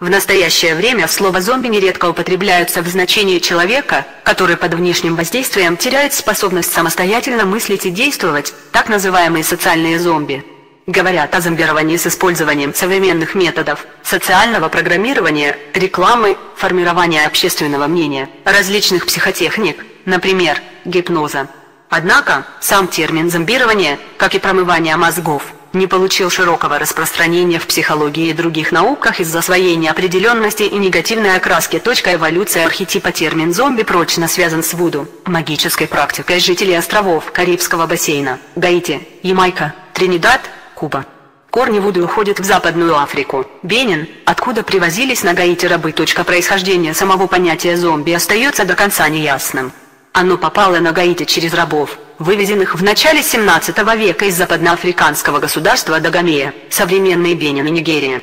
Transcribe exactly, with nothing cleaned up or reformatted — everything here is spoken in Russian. В настоящее время слово «зомби» нередко употребляется в значении человека, который под внешним воздействием теряет способность самостоятельно мыслить и действовать, так называемые социальные зомби. Говорят о зомбировании с использованием современных методов социального программирования, рекламы, формирования общественного мнения, различных психотехник, например, гипноза. Однако, сам термин «зомбирование», как и промывание мозгов, не получил широкого распространения в психологии и других науках из-за своей неопределенности и негативной окраски. Эволюция архетипа термин «зомби» прочно связан с вуду, магической практикой жителей островов Карибского бассейна, Гаити, Ямайка, Тринидад, Куба. Корни вуду уходят в Западную Африку, Бенин, откуда привозились на Гаити рабы. Происхождение самого понятия «зомби» остается до конца неясным. Оно попало на Гаити через рабов, вывезенных в начале семнадцатого века из западноафриканского государства Дагомея, современной Бенин и Нигерии.